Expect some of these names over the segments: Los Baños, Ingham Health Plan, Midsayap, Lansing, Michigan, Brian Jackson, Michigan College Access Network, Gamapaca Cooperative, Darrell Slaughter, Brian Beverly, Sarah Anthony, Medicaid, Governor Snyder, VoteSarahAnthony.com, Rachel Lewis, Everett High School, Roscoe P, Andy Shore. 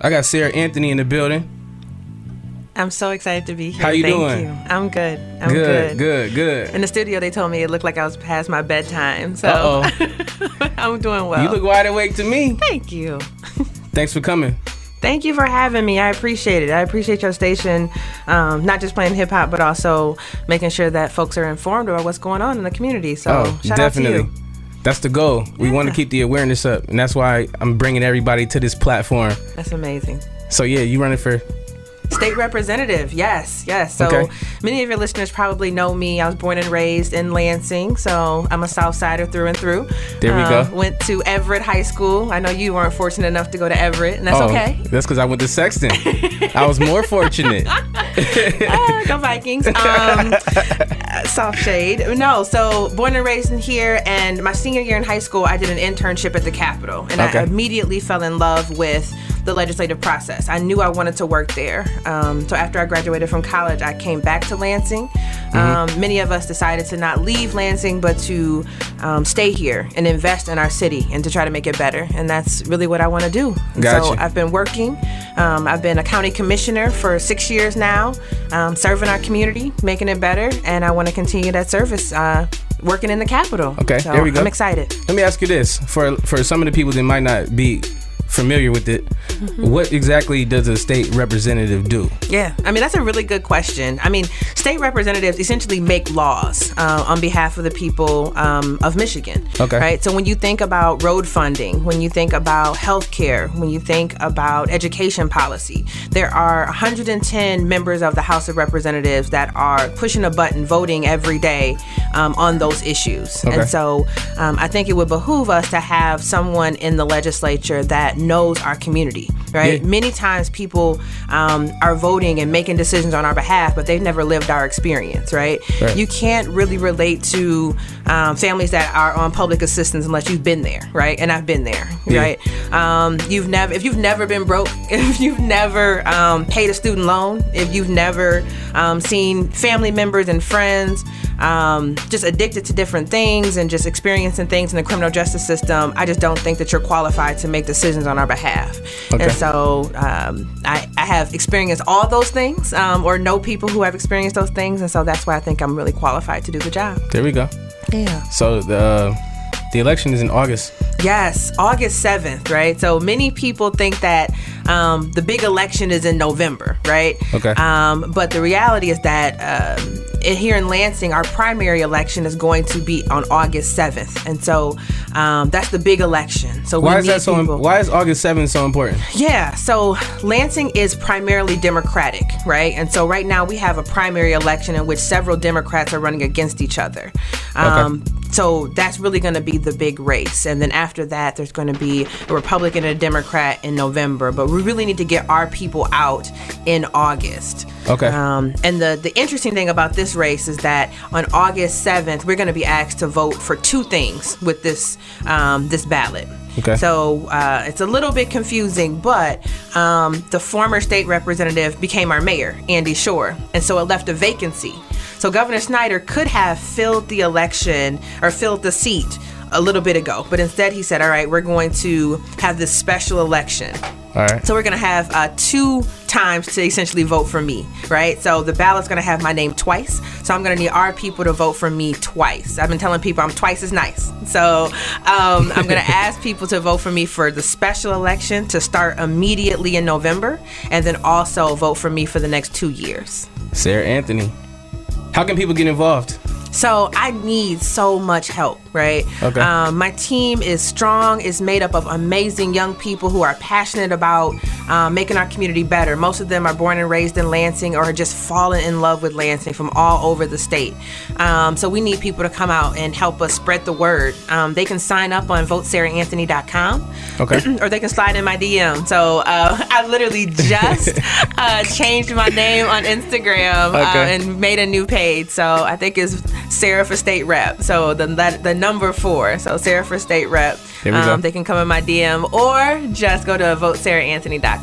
I got Sarah Anthony in the building. I'm so excited to be here. How you doing? Thank you. I'm good. I'm good. Good, good. In the studio, they told me it looked like I was past my bedtime. So I'm doing well. You look wide awake to me. Thank you. Thanks for coming. Thank you for having me. I appreciate it. I appreciate your station, not just playing hip hop, but also making sure that folks are informed about what's going on in the community. So shout out to you. That's the goal. We want to keep the awareness up, and that's why I'm bringing everybody to this platform. That's amazing. So yeah, you running for state representative? Yes, yes. So many of your listeners probably know me. I was born and raised in Lansing, so I'm a South Sider through and through. There we go. Went to Everett High School. I know you weren't fortunate enough to go to Everett, and that's okay. That's because I went to Sexton. I was more fortunate. Go Vikings. Soft shade. No, so born and raised in here, and my senior year in high school, I did an internship at the Capitol, and I immediately fell in love with the legislative process. I knew I wanted to work there. So after I graduated from college, I came back to Lansing. Many of us decided to not leave Lansing, but to stay here and invest in our city and to try to make it better. And that's really what I want to do. Gotcha. So I've been working. I've been a county commissioner for 6 years now, serving our community, making it better. And I want to continue that service working in the Capitol. Okay, so there we go. I'm excited. Let me ask you this. For some of the people that might not be familiar with it, what exactly does a state representative do? Yeah, I mean, that's a really good question. I mean, state representatives essentially make laws on behalf of the people of Michigan. Okay. Right? So when you think about road funding, when you think about health care, when you think about education policy, there are 110 members of the House of Representatives that are pushing a button, voting every day on those issues. Okay. And so I think it would behoove us to have someone in the legislature that knows our community, right? Yeah. Many times people are voting and making decisions on our behalf, but they've never lived our experience, right? You can't really relate to families that are on public assistance unless you've been there, right? And I've been there, right? You've never, if you've never been broke, if you've never paid a student loan, if you've never seen family members and friends just addicted to different things and just experiencing things in the criminal justice system, I just don't think that you're qualified to make decisions on our behalf. And so I have experienced all those things or know people who have experienced those things, and so that's why I think I'm really qualified to do the job. There we go. Yeah. So the election is in August. Yes, August 7th, right? So many people think that the big election is in November, right? Okay. But the reality is that here in Lansing, our primary election is going to be on August 7th. And so that's the big election. So why is that so important? Why is August 7th so important? Yeah, so Lansing is primarily Democratic, right? And so right now we have a primary election in which several Democrats are running against each other. So that's really going to be the big race. And then after that, there's going to be a Republican and a Democrat in November. But we really need to get our people out in August. Okay. And the interesting thing about this race is that on August 7th, we're going to be asked to vote for two things with this this ballot. Okay. So it's a little bit confusing, but the former state representative became our mayor, Andy Shore. And so it left a vacancy. So Governor Snyder could have filled the election or filled the seat a little bit ago. But instead he said, all right, we're going to have this special election. All right. So we're going to have two times to essentially vote for me, right? So the ballot's going to have my name twice. So I'm going to need our people to vote for me twice. I've been telling people I'm twice as nice. So I'm going to ask people to vote for me for the special election to start immediately in November, and then also vote for me for the next 2 years. Sarah Anthony, how can people get involved? So I need so much help, right? Okay. My team is strong. It's made up of amazing young people who are passionate about making our community better. Most of them are born and raised in Lansing or are just falling in love with Lansing from all over the state. So we need people to come out and help us spread the word. They can sign up on VoteSarahAnthony.com. Okay. Or they can slide in my DM. So I literally just changed my name on Instagram and made a new page. So I think it's Sarah for State Rep. So the number 4. So Sarah for State Rep. They can come in my DM or just go to VoteSarahAnthony.com.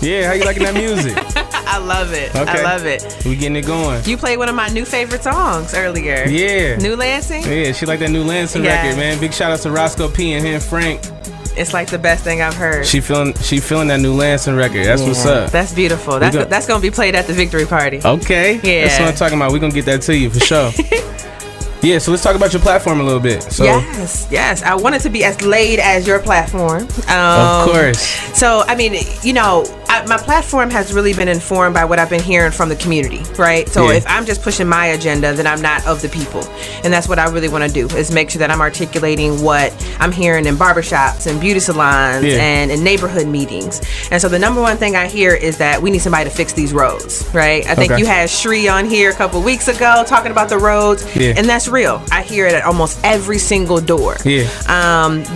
Yeah, how you liking that music? I love it. I love it. We getting it going. You played one of my new favorite songs earlier. Yeah. New Lansing? Yeah, she like that New Lansing record, man. Big shout out to Roscoe P and Frank. it's like the best thing I've heard. She feeling that new Lansing record. That's what's up. That's beautiful. That's gonna be played at the victory party. Okay. Yeah. That's what I'm talking about. We're gonna get that to you for sure. Yeah, so let's talk about your platform a little bit. So yes. I want it to be as laid as your platform. Of course. So, I mean, you know, my platform has really been informed by what I've been hearing from the community, right? So if I'm just pushing my agenda, then I'm not of the people. And that's what I really want to do, is make sure that I'm articulating what I'm hearing in barbershops and beauty salons and in neighborhood meetings. And so the number one thing I hear is that we need somebody to fix these roads, right? I think you had Shree on here a couple weeks ago talking about the roads. Yeah. And that's real. I hear it at almost every single door. Yeah.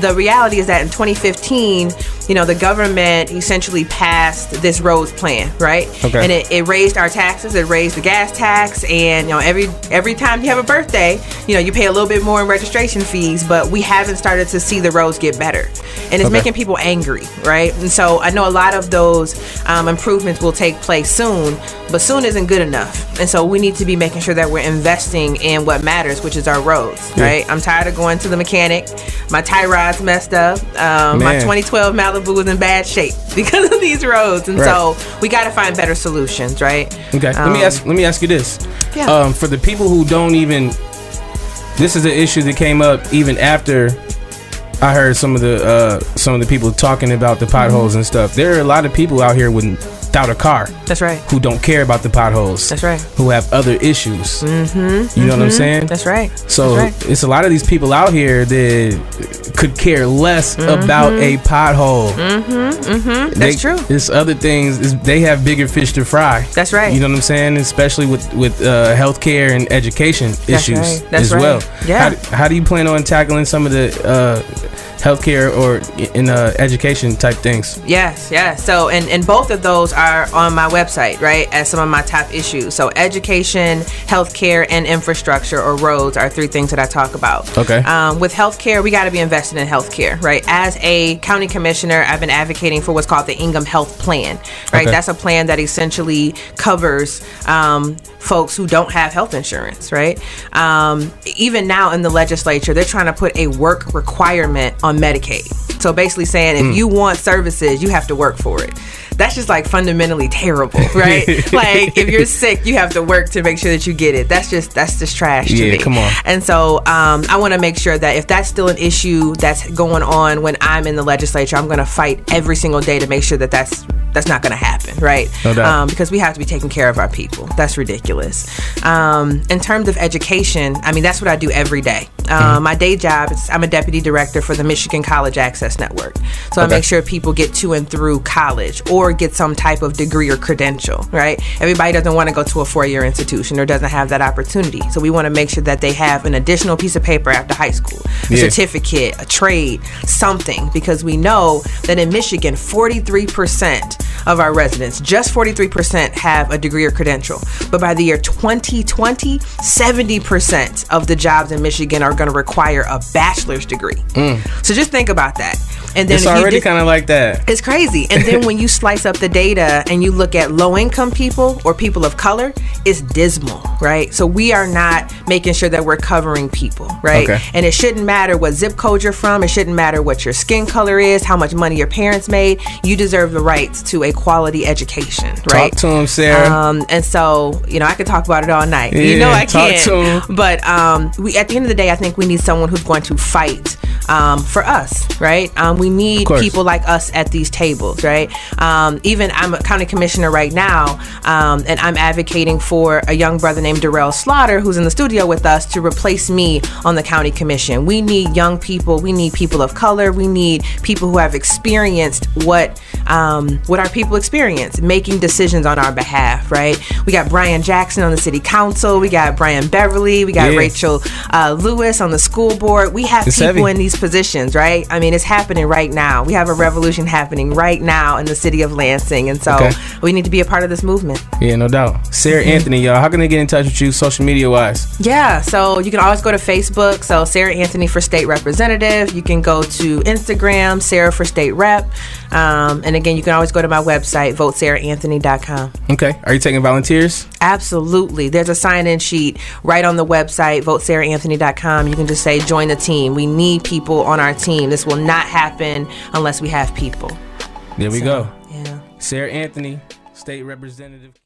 The reality is that in 2015, you know, the government essentially passed this roads plan, right? Okay. And it raised our taxes. It raised the gas tax, and you know, every time you have a birthday, you know, you pay a little bit more in registration fees. But we haven't started to see the roads get better, and it's making people angry, right? And so I know a lot of those improvements will take place soon, but soon isn't good enough. And so we need to be making sure that we're investing in what matters, which is our roads, right? I'm tired of going to the mechanic. My tie rod's messed up. My 2012 Malibu was in bad shape because of these roads, and so we got to find better solutions, right? Okay. Let me ask you this. Yeah. For the people who don't even, this is an issue that came up even after I heard some of the people talking about the potholes and stuff. There are a lot of people out here without a car. That's right. Who don't care about the potholes. That's right. Who have other issues. You know what I'm saying? That's right. So it's a lot of these people out here that could care less about a pothole. That's true. It's other things. They have bigger fish to fry. That's right. You know what I'm saying? Especially with healthcare and education issues as well. Yeah. How do you plan on tackling some of the healthcare or in education type things? Yes. So and both of those are on my website, right, as some of my top issues. So education, healthcare, and infrastructure or roads are three things that I talk about. Okay. With healthcare, we got to be invested in healthcare, right? As a county commissioner, I've been advocating for what's called the Ingham Health Plan, right? That's a plan that essentially covers folks who don't have health insurance, right? Even now in the legislature, they're trying to put a work requirement on Medicaid. So basically saying if you want services, you have to work for it. That's just like fundamentally terrible, right? Like if you're sick, you have to work to make sure that you get it. That's just trash to me. Come on. And so I want to make sure that if that's still an issue that's going on when I'm in the legislature, I'm going to fight every single day to make sure that that's not going to happen, right? No doubt. Because we have to be taking care of our people. That's ridiculous. In terms of education, I mean, that's what I do every day. My day job is I'm a deputy director for the Michigan College Access Network. So I make sure people get to and through college or get some type of degree or credential, right? Everybody doesn't want to go to a four-year institution or doesn't have that opportunity. So we want to make sure that they have an additional piece of paper after high school, a certificate, a trade, something, because we know that in Michigan, 43% of our residents, just 43% have a degree or credential. But by the year 2020, 70% of the jobs in Michigan are going to require a bachelor's degree. So just think about that. And then it's already kind of like that. It's crazy. And then when you slice up the data and you look at low-income people or people of color, it's dismal, right? So we are not making sure that we're covering people, right? And it shouldn't matter what zip code you're from. It shouldn't matter what your skin color is, how much money your parents made. You deserve the rights to a quality education, right? Talk to them, Sarah. And so, you know, I could talk about it all night. Yeah, you know I can. Talk to them. But we, at the end of the day, I think we need someone who's going to fight for us, right? We need people like us at these tables, right? Even I'm a county commissioner right now, and I'm advocating for a young brother named Darrell Slaughter, who's in the studio with us, to replace me on the county commission. We need young people. We need people of color. We need people who have experienced what our people experience, making decisions on our behalf, right? We got Brian Jackson on the city council. We got Brian Beverly. We got Rachel Lewis on the school board. We have people in these positions, right? I mean, it's happening right now. We have a revolution happening right now in the city of Lansing, and so we need to be a part of this movement. Yeah, no doubt. Sarah Anthony, y'all, how can they get in touch with you social media wise? Yeah, so you can always go to Facebook, so Sarah Anthony for State Representative. You can go to Instagram, Sarah for State Rep. And again, you can always go to my website, VoteSarahAnthony.com. Okay. Are you taking volunteers? Absolutely. There's a sign-in sheet right on the website, VoteSarahAnthony.com. You can just say, join the team. We need people on our team. This will not happen unless we have people. There we go. Yeah. Sarah Anthony, State Representative.